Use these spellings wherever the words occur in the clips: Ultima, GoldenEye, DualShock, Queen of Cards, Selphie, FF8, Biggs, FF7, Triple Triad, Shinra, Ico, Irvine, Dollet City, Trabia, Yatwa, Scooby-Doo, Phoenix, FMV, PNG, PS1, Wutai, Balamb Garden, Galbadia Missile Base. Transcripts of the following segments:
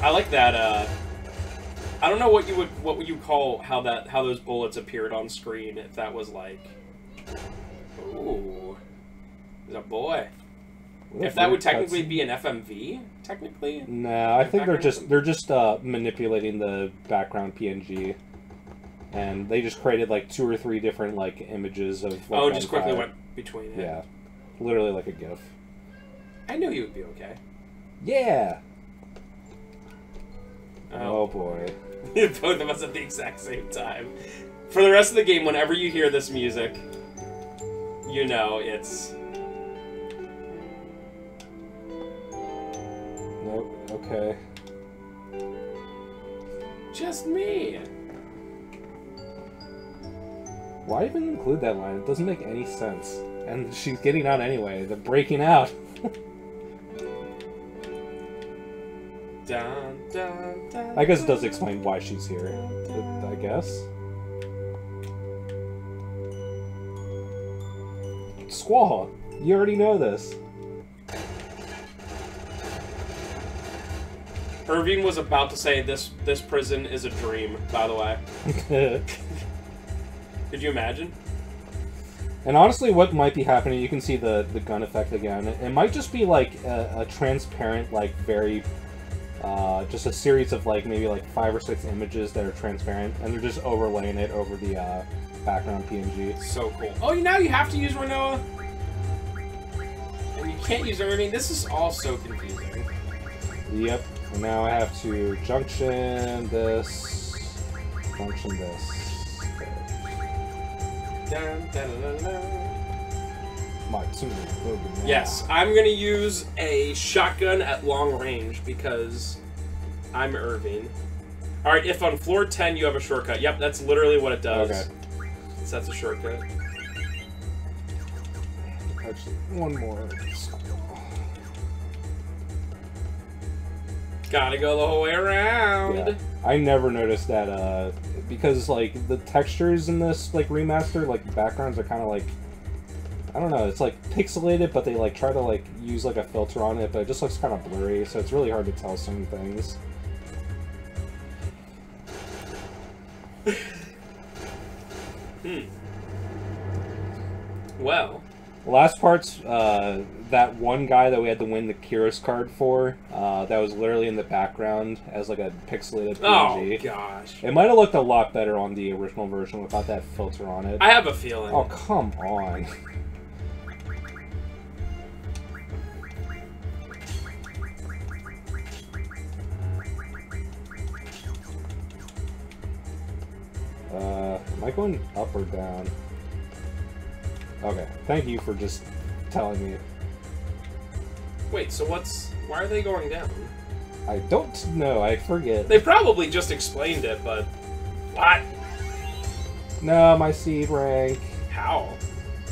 I like that. I don't know what you would call how those bullets appeared on screen. If that was like, ooh, there's a boy. If that would technically be an FMV, technically. No, I think they're just manipulating the background PNG, and they just created like 2 or 3 different like images of. Like, oh, just quickly went between it. Yeah, literally like a GIF. I knew he would be okay. Yeah. Oh boy. Both of us at the exact same time. For the rest of the game, whenever you hear this music, you know it's... Nope, okay. Just me! Why even include that line? It doesn't make any sense. And she's getting out anyway. They're breaking out. Dun, dun, dun, I guess it does explain why she's here, I guess. Squall! You already know this. Irvine was about to say this prison is a dream, by the way. Could you imagine? And honestly, what might be happening, you can see the gun effect again. It might just be like a transparent, like very... just a series of like maybe like 5 or 6 images that are transparent, and they're just overlaying it over the background PNG. So cool. Oh, now you have to use Rinoa, and you can't use everything. This is all so confusing. Yep. And now I have to junction this. Dun, dun, dun, dun. Yes, I'm gonna use a shotgun at long range because I'm Irvine. Alright, if on floor 10 you have a shortcut. Yep, that's literally what it does. Okay. So that's a shortcut. Actually, one more. Gotta go the whole way around. Yeah. I never noticed that, because, like, the textures in this, like, remaster, like, the backgrounds are kind of, like, I don't know, it's like pixelated, but they like try to like use like a filter on it, but it just looks kind of blurry, so it's really hard to tell some things. Well. Last part's that one guy that we had to win the Kyrus card for, that was literally in the background as like a pixelated PNG. Oh gosh. It might have looked a lot better on the original version without that filter on it. I have a feeling. Oh, come on. Am I going up or down? Okay, thank you for just telling me. Wait, so why are they going down? I don't know, I forget. They probably just explained it, but... What? No, my seed rank. How?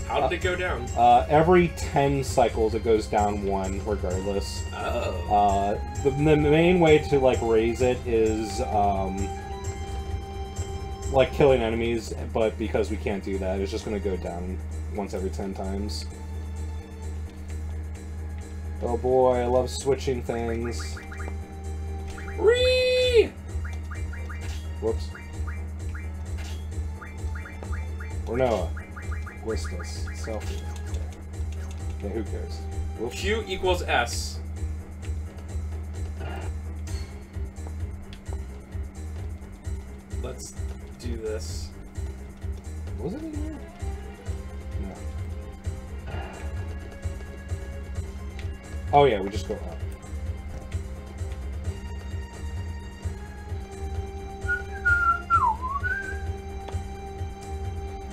How did it go down? Every 10 cycles it goes down 1, regardless. Oh. The main way to, like, raise it is, like killing enemies, but because we can't do that, it's just gonna go down once every 10 times. Oh boy, I love switching things. Whee! Whoops. Rinoa. Whistless. Selphie. Yeah, who cares? Whoops. Q equals S. Let's... do this. Was it in here? No. Oh yeah, we just go up.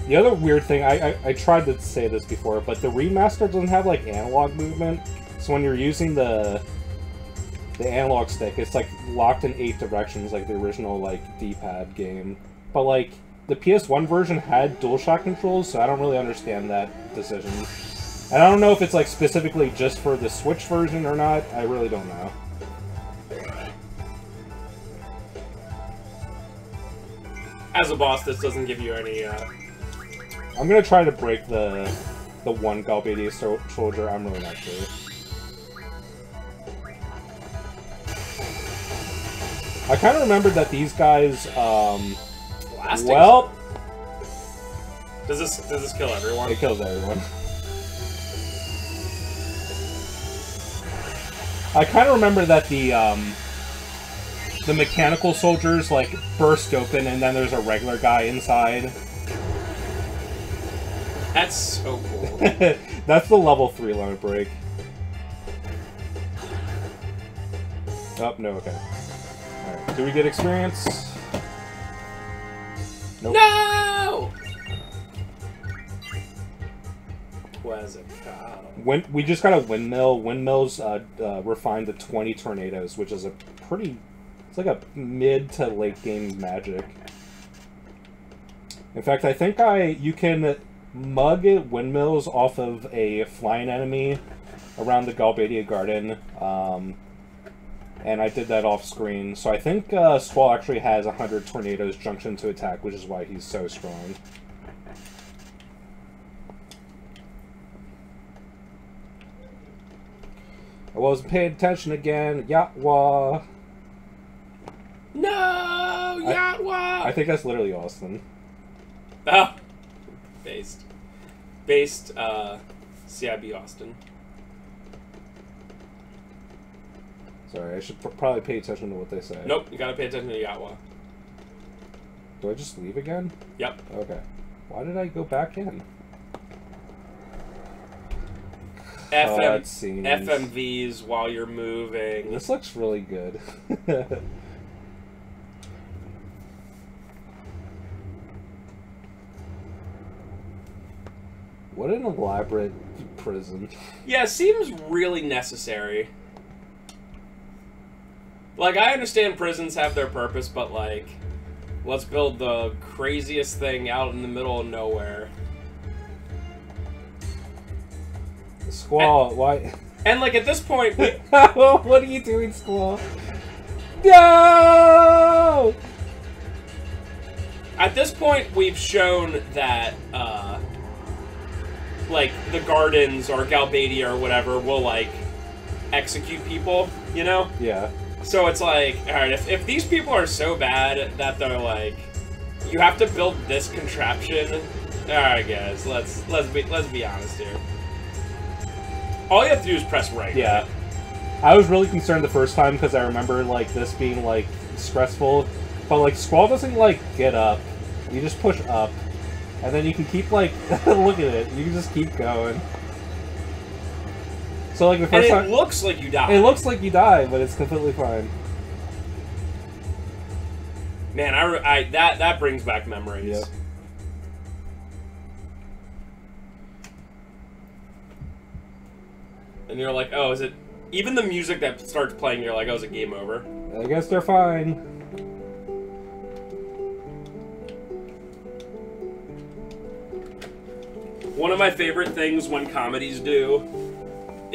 The other weird thing, I tried to say this before, but the remaster doesn't have like analog movement, so when you're using the analog stick, it's like locked in 8 directions like the original like D-pad game. But, like, the PS1 version had DualShock controls, so I don't really understand that decision. And I don't know if it's, like, specifically just for the Switch version or not. I really don't know. As a boss, this doesn't give you any, I'm gonna try to break the one Galbadia soldier. I'm really not sure. I kind of remembered that these guys, well... Does this kill everyone? It kills everyone. I kind of remember that the mechanical soldiers, like, burst open and then there's a regular guy inside. That's so cool. That's the level 3 limit break. Oh, no, okay. Alright, do we get experience? Nope. No! When we just got a windmill. Windmills refined to 20 tornadoes, which is a pretty... It's like a mid to late game magic. In fact, I think you can mug windmills off of a flying enemy around the Galbadia Garden. And I did that off screen. So I think Squall actually has 100 tornadoes junction to attack, which is why he's so strong. I wasn't paying attention again. Yatwa. No, Yatwa. I think that's literally Austin. Ah, based. CIB Austin. Sorry, I should probably pay attention to what they say. Nope, you gotta pay attention to Yatwa. Do I just leave again? Yep. Okay. Why did I go back in? FMVs while you're moving. This looks really good. What an elaborate prison. Yeah, it seems really necessary. Like, I understand prisons have their purpose, but, like, let's build the craziest thing out in the middle of nowhere. Squall, and, why? And like at this point, we... What are you doing, Squall? No! At this point, we've shown that, like the gardens or Galbadia or whatever will like execute people, you know? Yeah. So it's like, all right, if these people are so bad that they're like, you have to build this contraption. All right, guys, let's be honest here. All you have to do is press right. Yeah. Right? I was really concerned the first time because I remember, like, this being, like, stressful. But, like, Squall doesn't, like, get up. You just push up. And then you can keep, like, look at it. You can just keep going. So, like, the first time... And it looks like you die. It looks like you die, but it's completely fine. Man, that brings back memories. Yep. And you're like, oh, is it... Even the music that starts playing, you're like, oh, is it game over? I guess they're fine. One of my favorite things when comedies do...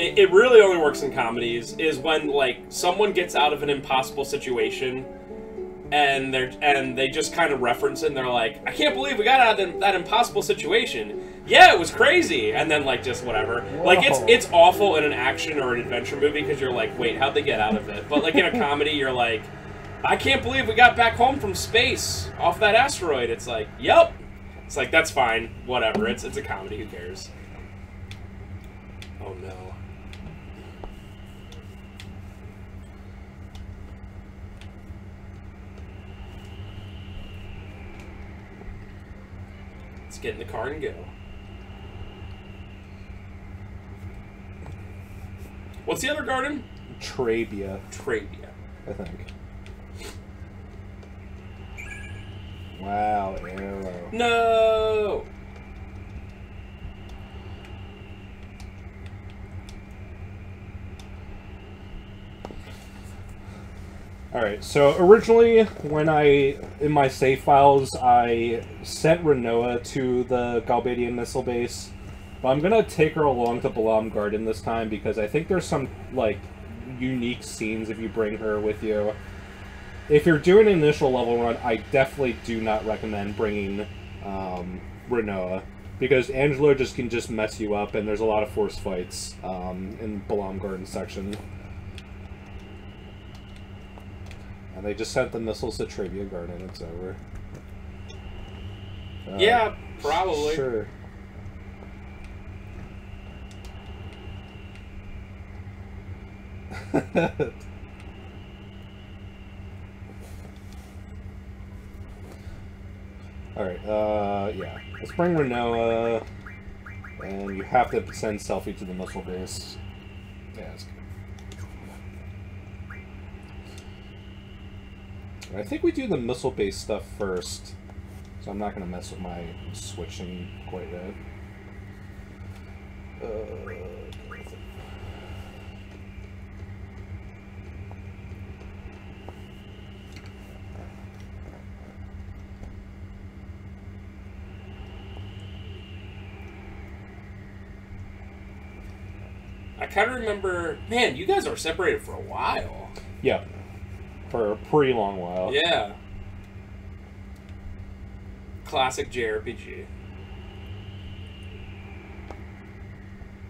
It really only works in comedies, is when, like, someone gets out of an impossible situation, and they just kind of reference it, and they're like, I can't believe we got out of that impossible situation. Yeah, it was crazy, and then like just whatever. Whoa. Like it's awful in an action or an adventure movie because you're like, wait, how'd they get out of it? But like in a comedy, you're like, I can't believe we got back home from space off that asteroid. It's like, yep. It's like that's fine, whatever. It's a comedy. Who cares? Oh no. Let's get in the car and go. What's the other garden? Trabia. Trabia. I think. Wow, arrow. No! Alright, so originally, when in my save files, I sent Rinoa to the Galbadian missile base. But I'm gonna take her along to Balamb Garden this time because I think there's some, like, unique scenes if you bring her with you. If you're doing an initial level run, I definitely do not recommend bringing Rinoa because Angelo can just mess you up and there's a lot of force fights in Balamb Garden section. And they just sent the missiles to Trabia Garden. It's over. Yeah, probably. Sure. Alright, yeah. Let's bring Rinoa, and you have to send Selphie to the missile base. Yeah, that's good. I think we do the missile base stuff first, so I'm not going to mess with my switching quite yet. I kind of remember, man, you guys are separated for a while. Yeah, for a pretty long while. Yeah. Classic JRPG.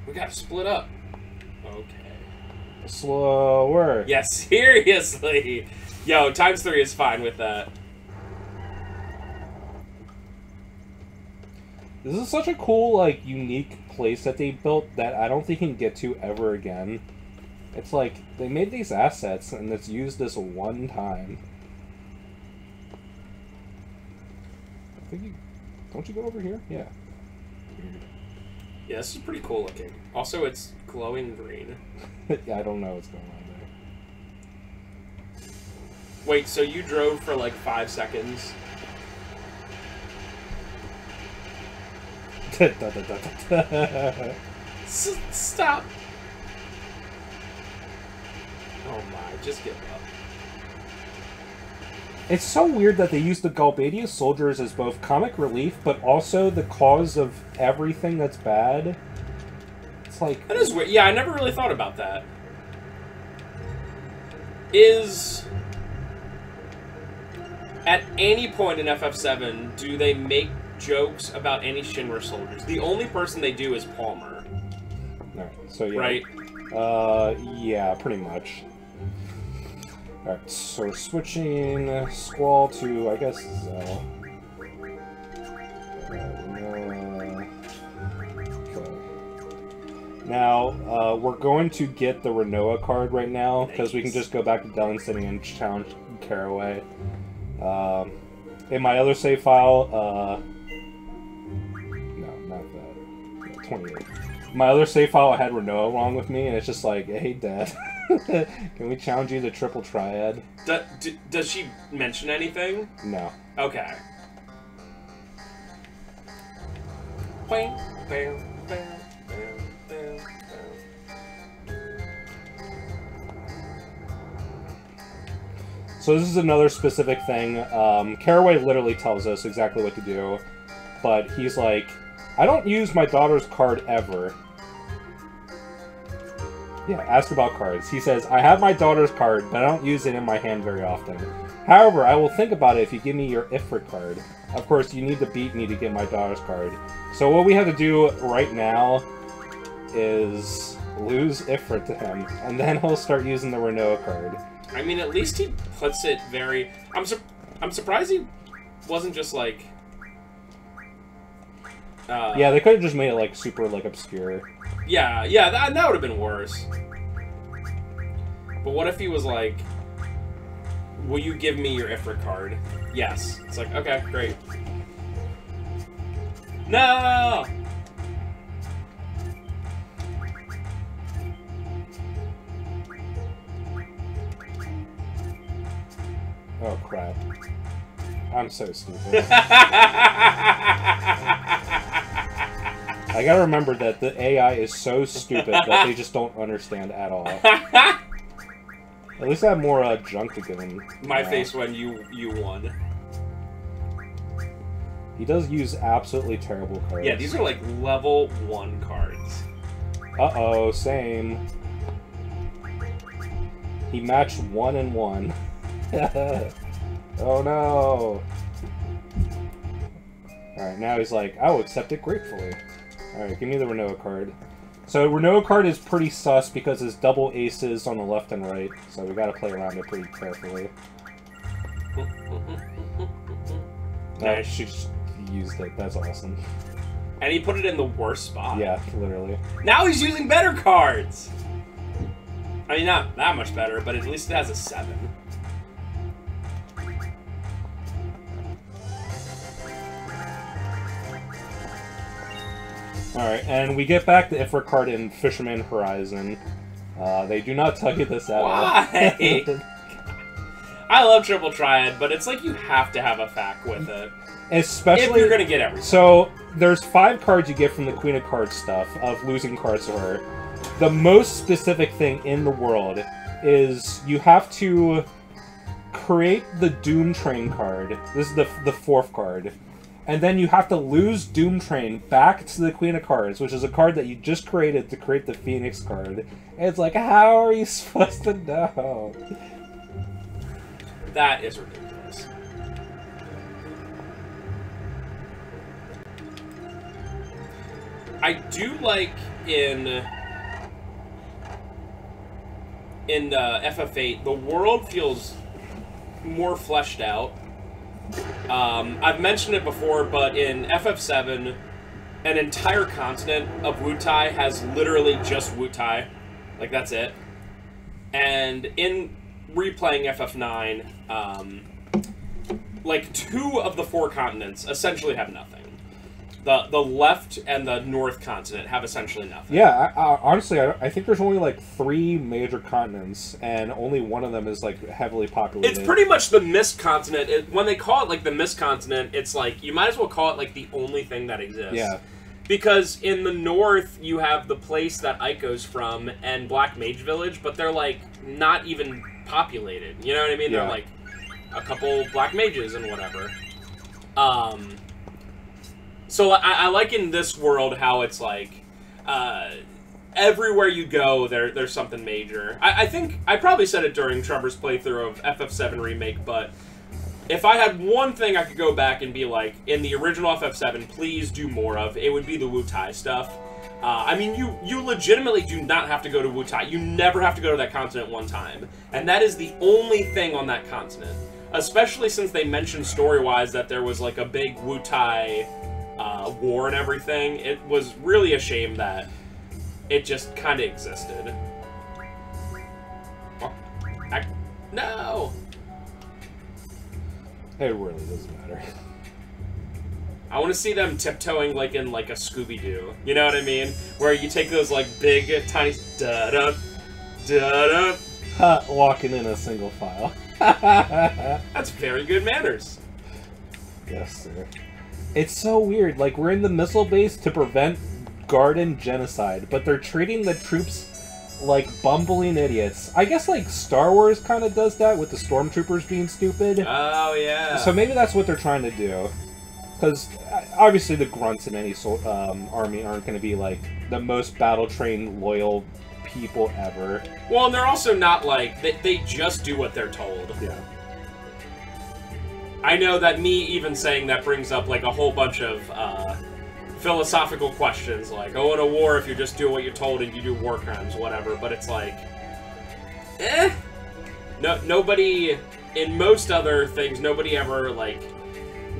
We got to split up. Okay. Slower. Yeah, seriously. Yo, ×3 is fine with that. This is such a cool, like, unique place that they built that I don't think you can get to ever again. It's like, they made these assets, and it's used this one time. I think you... Don't you go over here? Yeah. Yeah, this is pretty cool looking. Also, it's glowing green. Yeah, I don't know what's going on there. Wait, so you drove for, like, 5 seconds? Stop! Oh my, just give up. It's so weird that they use the Galbadia soldiers as both comic relief, but also the cause of everything that's bad. It's like... That is weird. Yeah, I never really thought about that. Is... At any point in FF7, do they make jokes about any Shinra soldiers? The only person they do is Palmer. Alright, so yeah. Right? Yeah, pretty much. Alright, so we're switching Squall to, I guess, Zell. Okay. Now, we're going to get the Rinoa card right now, because we can just go back to Dollet City and challenge Caraway. In my other save file, no, not that. Yeah, 28. My other save file, I had Rinoa wrong with me, and it's just like, hey, Dad, can we challenge you to Triple Triad? Does she mention anything? No. Okay. Bam, bam, bam, bam, bam, bam. So this is another specific thing. Caraway literally tells us exactly what to do, but he's like, I don't use my daughter's card ever. Yeah, ask about cards. He says, I have my daughter's card, but I don't use it in my hand very often. However, I will think about it if you give me your Ifrit card. Of course, you need to beat me to get my daughter's card. So what we have to do right now is lose Ifrit to him, and then he'll start using the Rinoa card. I mean, at least he puts it very... I'm surprised he wasn't just like... yeah, they could have just made it, like, super, like, obscure. Yeah, yeah, that would have been worse. But what if he was like, will you give me your Ifrit card? Yes. It's like, okay, great. No! Oh, crap. I'm so stupid. I gotta remember that the AI is so stupid that they just don't understand at all. At least I have more junk to give him. My face when you won. He does use absolutely terrible cards. Yeah, these are like level 1 cards. Uh-oh, same. He matched 1 and 1. Oh no! Alright, now he's like, I will accept it gratefully. Alright, give me the Rinoa card. So Rinoa card is pretty sus because it's double aces on the left and right, so we gotta play around it pretty carefully. Nice. She used it. That's awesome. And he put it in the worst spot. Yeah, literally. Now he's using better cards! I mean, not that much better, but at least it has a 7. Alright, and we get back the Ifrit card in Fisherman Horizon. They do not tuck it this out. Why? I love Triple Triad, but it's like you have to have a fact with it. Especially if you're gonna get everything. So there's 5 cards you get from the Queen of Cards stuff of losing cards to her. The most specific thing in the world is you have to create the Doom Train card. This is the 4th card. And then you have to lose Doom Train back to the Queen of Cards, which is a card that you just created to create the Phoenix card. And it's like, how are you supposed to know? That is ridiculous. I do like in FF8, the world feels more fleshed out. I've mentioned it before, but in FF7, an entire continent of Wutai has literally just Wutai. Like, that's it. And in replaying FF9, like, 2 of the 4 continents essentially have nothing. The left and the north continent have essentially nothing. Yeah, honestly, I think there's only, like, 3 major continents, and only one of them is, like, heavily populated. It's pretty much the mist continent. When they call it, like, the mist continent, it's like, you might as well call it, like, the only thing that exists. Yeah. Because in the north, you have the place that Ico's from and Black Mage Village, but they're, like, not even populated. You know what I mean? Yeah. They're, like, a couple black mages and whatever. So I like in this world how it's like, everywhere you go, there's something major. I think, I probably said it during Trevor's playthrough of FF7 Remake, but if I had one thing I could go back and be like, in the original FF7, please do more of, it would be the Wutai stuff. I mean, you legitimately do not have to go to Wutai. You never have to go to that continent one time. And that is the only thing on that continent. Especially since they mentioned story-wise that there was like a big Wutai... war and everything. It was really a shame that it just kind of existed. Oh, no! It really doesn't matter. I want to see them tiptoeing like in like a Scooby-Doo. You know what I mean? Where you take those like big, tiny... Da-da, da-da. Walking in a single file. That's very good manners. Yes, sir. It's so weird, like, we're in the missile base to prevent garden genocide, but they're treating the troops like bumbling idiots. I guess, like, Star Wars kind of does that with the stormtroopers being stupid. Oh, yeah. So maybe that's what they're trying to do. Because, obviously, the grunts in any army aren't going to be, like, the most battle-trained, loyal people ever. Well, and they're also not, like, they just do what they're told. Yeah. I know that me even saying that brings up, like, a whole bunch of, philosophical questions, like, oh, in a war, if you just do what you're told and you do war crimes, whatever, but it's like, eh? No, nobody, in most other things, nobody ever, like,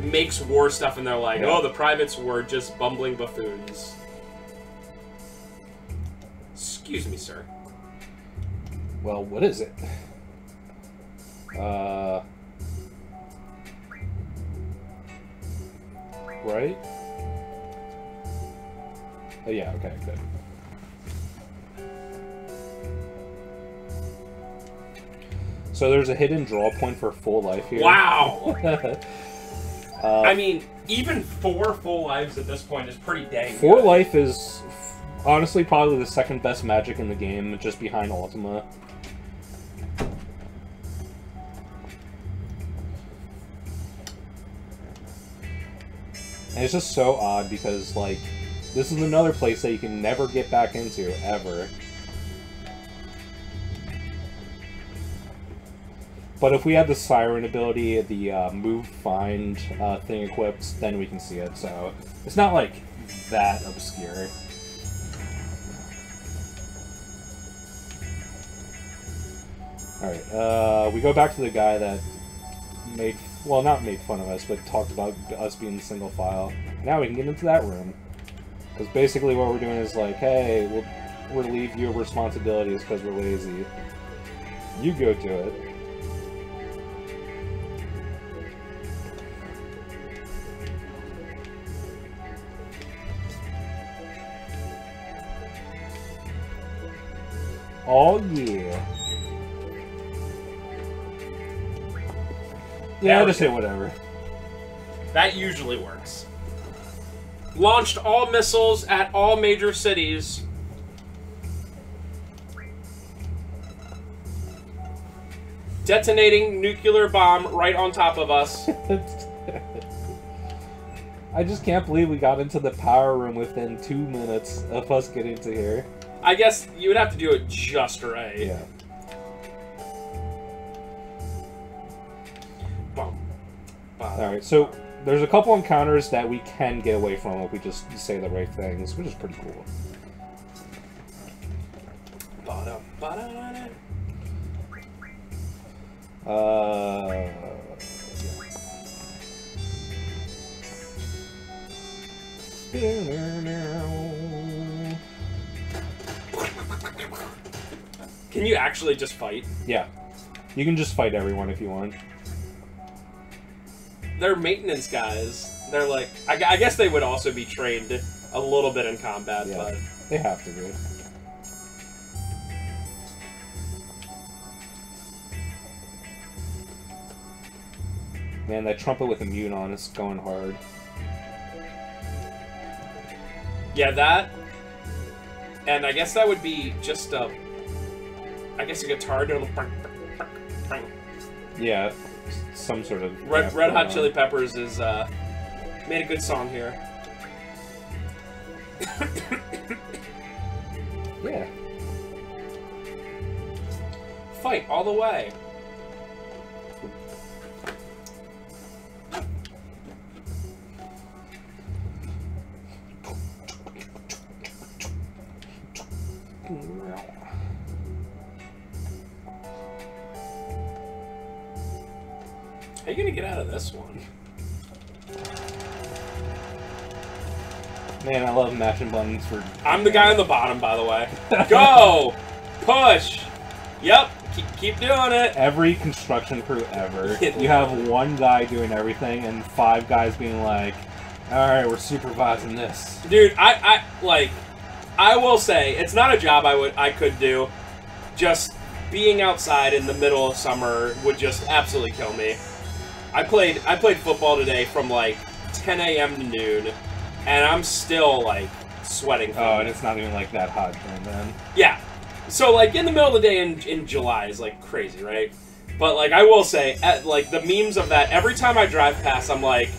makes war stuff and they're like, yeah. Oh, the privates were just bumbling buffoons. Excuse me, sir. Well, what is it? Right? Oh, yeah, okay, good. So there's a hidden draw point for full life here. Wow! I mean, even 4 full lives at this point is pretty dang good. 4 life is honestly probably the 2nd best magic in the game, just behind Ultima. And it's just so odd because, like, this is another place that you can never get back into, ever. But if we had the Siren ability, the move, find thing equipped, then we can see it, so it's not, like, that obscure. Alright, we go back to the guy that made, well, not made fun of us, but talked about us being single file. Now we can get into that room. Because basically what we're doing is like, hey, we'll relieve you of responsibilities because we're lazy. You go do it. Oh yeah. Yeah, I'll just hit whatever. That usually works. Launched all missiles at all major cities. Detonating nuclear bomb right on top of us. I just can't believe we got into the power room within 2 minutes of us getting to here. I guess you would have to do it just right. Yeah. Bum. Alright, so there's a couple encounters that we can get away from if we just say the right things, which is pretty cool. Can you actually just fight? Yeah. You can just fight everyone if you want. They're maintenance guys. They're like... I guess they would also be trained a little bit in combat, yeah, but... They have to be. Man, that trumpet with a mute on is going hard. Yeah, that... And I guess that would be just a... I guess a guitar doing a... Yeah, some sort of... Red Hot Chili Peppers is, made a good song here. Yeah. Fight all the way. How are you gonna get out of this one? Man, I love mashing buttons for... I'm the guy on the bottom, by the way. Go! Push! Yep, keep doing it! Every construction crew ever. You have one guy doing everything and five guys being like, alright, we're supervising this. Dude, I will say, it's not a job I could do. Just being outside in the middle of summer would just absolutely kill me. I played football today from like 10 a.m. to noon, and I'm still like sweating. Oh, and it's not even like that hot during then. Yeah, so like in the middle of the day in July is like crazy, right? But like I will say, at, like the memes of that. Every time I drive past, I'm like,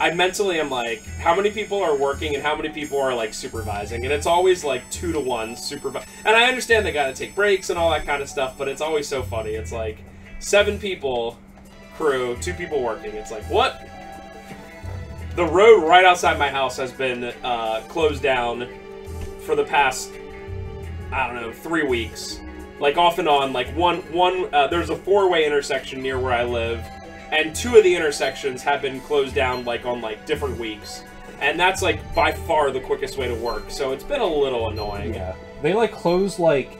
I mentally am like, how many people are working and how many people are like supervising, and it's always like 2 to 1 supervise. And I understand they gotta take breaks and all that kind of stuff, but it's always so funny. It's like 7 people. Crew, 2 people working. It's like, what? The road right outside my house has been closed down for the past, I don't know, 3 weeks. Like, off and on. Like, there's a 4-way intersection near where I live, and 2 of the intersections have been closed down, like, on, like, different weeks. And that's, like, by far the quickest way to work, so it's been a little annoying. Yeah. They, like, close, like...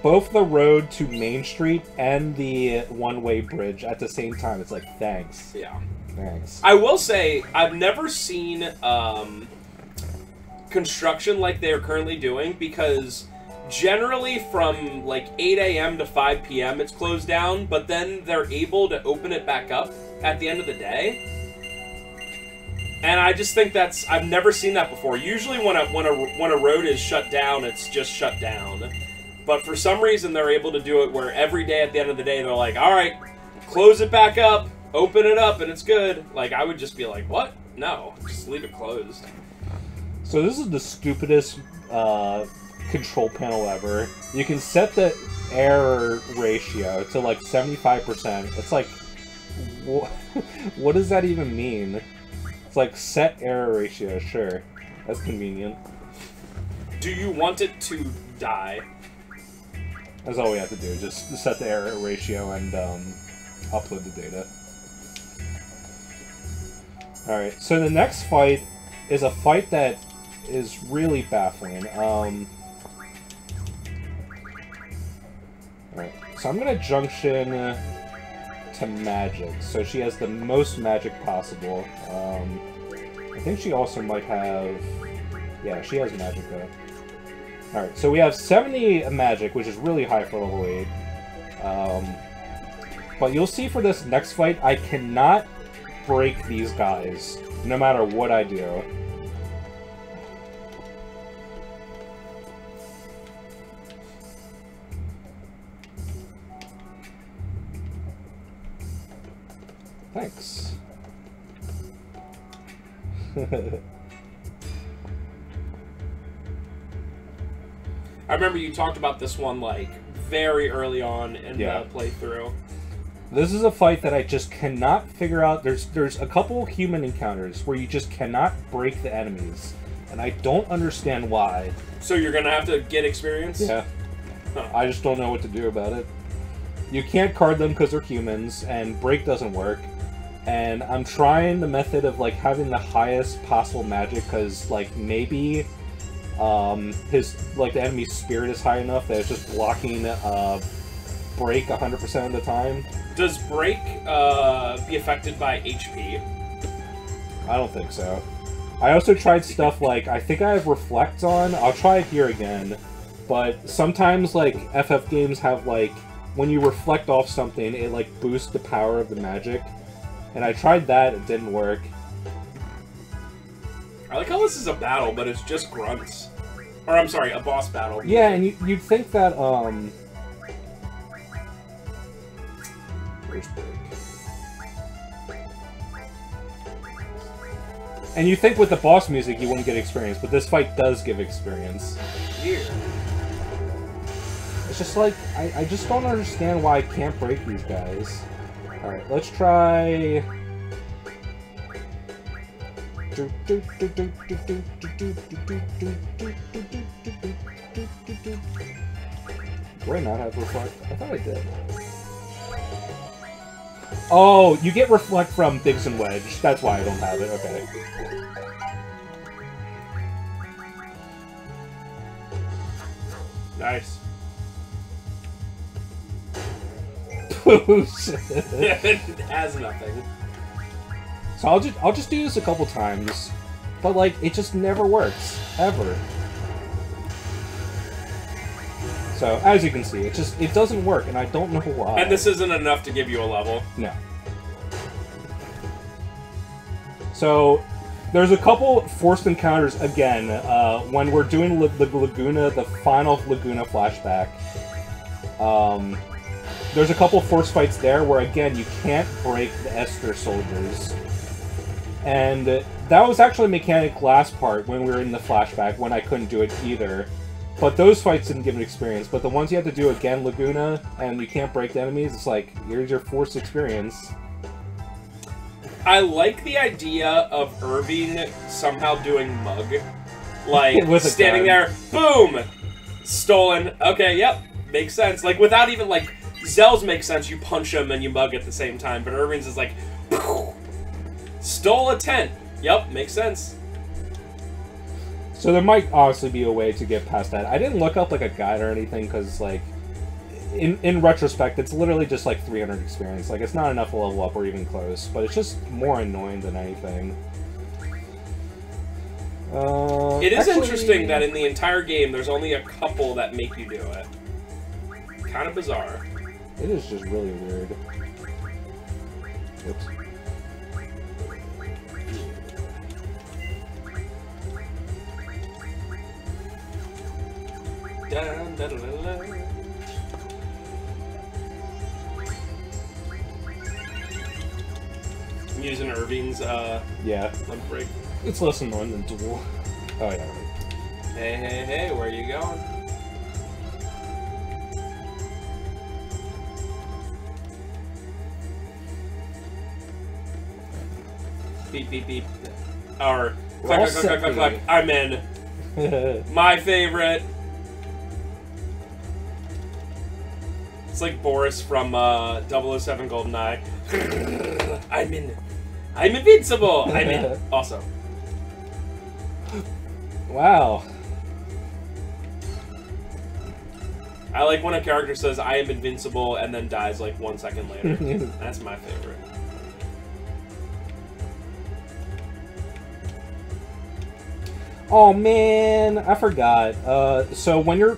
both the road to Main Street and the one-way bridge at the same time. It's like, thanks. Yeah. Thanks. I will say, I've never seen construction like they are currently doing, because generally from like 8 a.m. to 5 p.m. it's closed down, but then they're able to open it back up at the end of the day. And I just think that's... I've never seen that before. Usually when a road is shut down, it's just shut down. But for some reason, they're able to do it where every day at the end of the day, they're like, all right, close it back up, open it up, and it's good. Like, I would just be like, what? No, just leave it closed. So this is the stupidest control panel ever. You can set the error ratio to, like, 75%. It's like, what does that even mean? It's like, set error ratio, sure. That's convenient. Do you want it to die? That's all we have to do, just set the error ratio and upload the data. Alright, so the next fight is a fight that is really baffling. Alright, so I'm gonna junction to magic, so she has the most magic possible. I think she also might have... Yeah, she has magic though. Alright, so we have 70 magic, which is really high for level 8. But you'll see for this next fight, I cannot break these guys, no matter what I do. Thanks. I remember you talked about this one, like, very early on in the playthrough. This is a fight that I just cannot figure out. There's a couple human encounters where you just cannot break the enemies, and I don't understand why. So you're gonna have to get experience? Yeah. Huh. I just don't know what to do about it. You can't card them because they're humans, and break doesn't work. And I'm trying the method of, like, having the highest possible magic, because, like, maybe... the enemy's spirit is high enough that it's just blocking, break 100% of the time. Does break, be affected by HP? I don't think so. I also tried stuff like, I think I have reflect on, I'll try it here again, but sometimes, like, FF games have, like, when you reflect off something, it, like, boosts the power of the magic, and I tried that, it didn't work. I like how this is a battle, but it's just grunts. Or, I'm sorry, a boss battle. Yeah, and you'd think that, Where's Break? And you think with the boss music you wouldn't get experience, but this fight does give experience. Weird. It's just like, I just don't understand why I can't break these guys. Alright, let's try... Do I not have reflect? I thought I did. Oh, you get reflect from Biggs and Wedge. That's why I don't have it. Okay. Nice. It has nothing. So I'll just do this a couple times, but, like, it just never works, ever. So, as you can see, it doesn't work, and I don't know why. And this isn't enough to give you a level. No. So, there's a couple forced encounters, again, when we're doing Laguna, the final Laguna flashback. There's a couple force fights there where, again, you can't break the Esther soldiers. And that was actually mechanic last part when we were in the flashback, when I couldn't do it either. But those fights didn't give an experience. But the ones you have to do again, Laguna, and you can't break the enemies, it's like, here's your forced experience. I like the idea of Irvine somehow doing mug. Like, standing there, boom! Stolen. Okay, yep, makes sense. Like, without even, like, Zell's makes sense, you punch him and you mug at the same time, but Irvine's is like, poof! Stole a tent. Yep, makes sense. So there might honestly be a way to get past that. I didn't look up, like, a guide or anything, because, like, in retrospect, it's literally just, like, 300 experience. Like, it's not enough to level up or even close, but it's just more annoying than anything. It is actually interesting that in the entire game, there's only a couple that make you do it. Kind of bizarre. It is just really weird. Oops. Dun, dun, dun, dun, dun. I'm using Irvine's, yeah. Limp break. It's less annoying than Duel. Oh, yeah. Hey, hey, hey, where are you going? Beep, beep, beep. Or, clack, clack, clack, clack, clack, clack. I'm in. My favorite. It's like Boris from 007 GoldenEye. I'm in. I'm invincible! I'm in. Awesome. Wow. I like when a character says, I am invincible, and then dies like 1 second later. That's my favorite. Oh man, I forgot. So when you're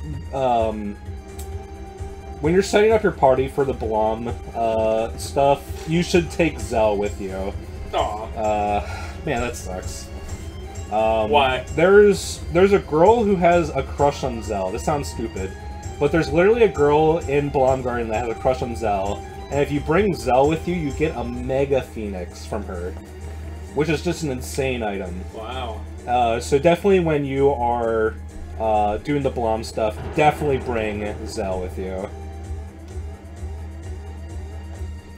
setting up your party for the Balamb stuff, you should take Zell with you. Aww. Man, that sucks. Why? There's a girl who has a crush on Zell. This sounds stupid, but there's literally a girl in Balamb Garden that has a crush on Zell, and if you bring Zell with you, you get a Mega Phoenix from her, which is just an insane item. Wow. So definitely when you are doing the Balamb stuff, definitely bring Zell with you.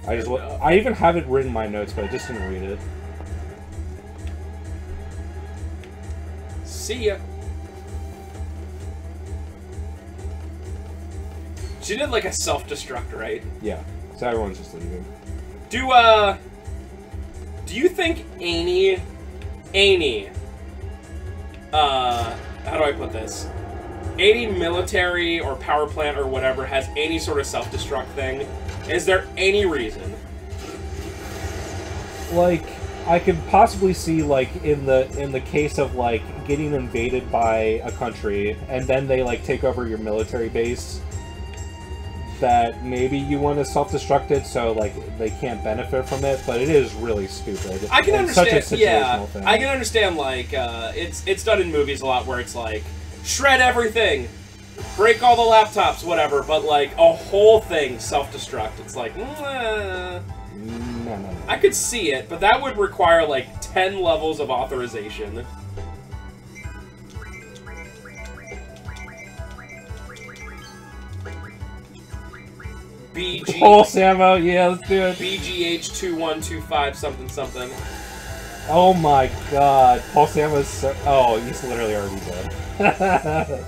I even have it written in my notes, but I just didn't read it. See ya. She did like a self-destruct, right? Yeah. So everyone's just leaving. Do you think any how do I put this? Any military or power plant or whatever has any sort of self-destruct thing? Is there any reason? Like, I could possibly see, like, in the case of, like, getting invaded by a country, and then they, like, take over your military base, that maybe you want to self-destruct it so, like, they can't benefit from it, but it is really stupid. I can understand, such a situational thing. I can understand, like, it's done in movies a lot where it's, like, shred everything, break all the laptops, whatever, but, like, a whole thing self-destruct. It's like, No. I could see it, but that would require, like, 10 levels of authorization. BG... Pulse ammo, yeah, let's do it. BGH2125 something something. Oh my god, pulse ammo is so... Oh, he's literally already dead.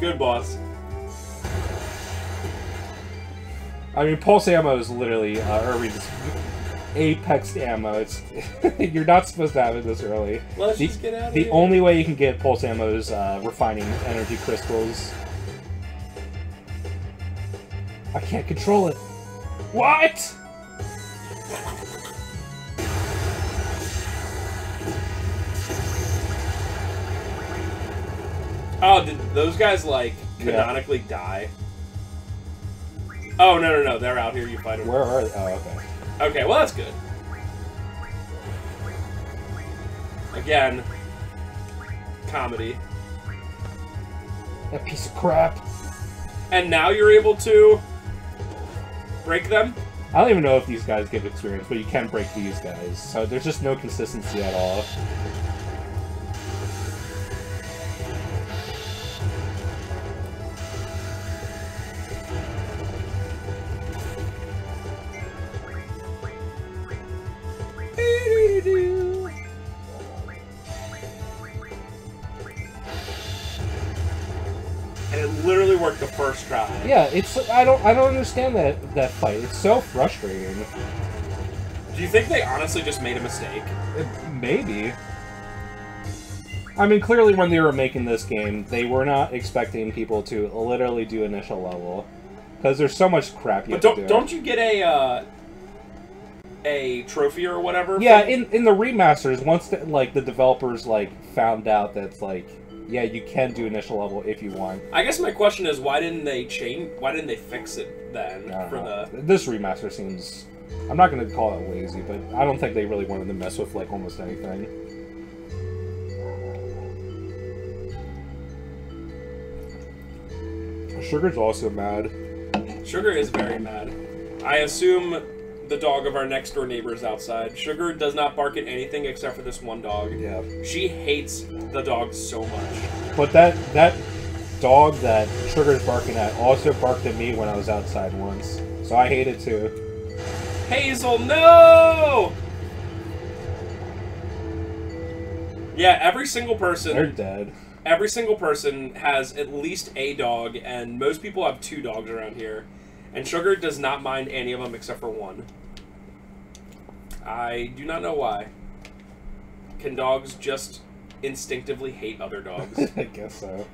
Good boss. I mean, pulse ammo is literally apexed ammo. It's you're not supposed to have it this early. Let's just get out of here. The only way you can get pulse ammo is refining energy crystals. I can't control it. What? Oh, did those guys like canonically die? Oh, no, they're out here, you fight them. Where are they? Oh, okay. Okay, well, that's good. Again, comedy. That piece of crap. And now you're able to break them? I don't even know if these guys give experience, but you can break these guys. So there's just no consistency at all. Yeah, it's I don't understand that fight. It's so frustrating. Do you think they honestly just made a mistake? Maybe. I mean, clearly when they were making this game, they were not expecting people to literally do initial level, because there's so much crap you have to do. But don't you get a trophy or whatever? Yeah, in the remasters, once the developers found out that's yeah, you can do initial level if you want. I guess my question is, why didn't they fix it then? This remaster seems... I'm not going to call it lazy, but I don't think they really wanted to mess with, like, almost anything. Sugar's also mad. Sugar is very mad. I assume the dog of our next-door neighbor is outside. Sugar does not bark at anything except for this one dog. Yeah. She hates the dog so much. But that dog that Sugar's barking at also barked at me when I was outside once. So I hate it too. Hazel, no! Yeah, every single person... They're dead. Every single person has at least a dog, and most people have 2 dogs around here. And Sugar does not mind any of them except for one. I do not know why. Can dogs just instinctively hate other dogs? I guess so.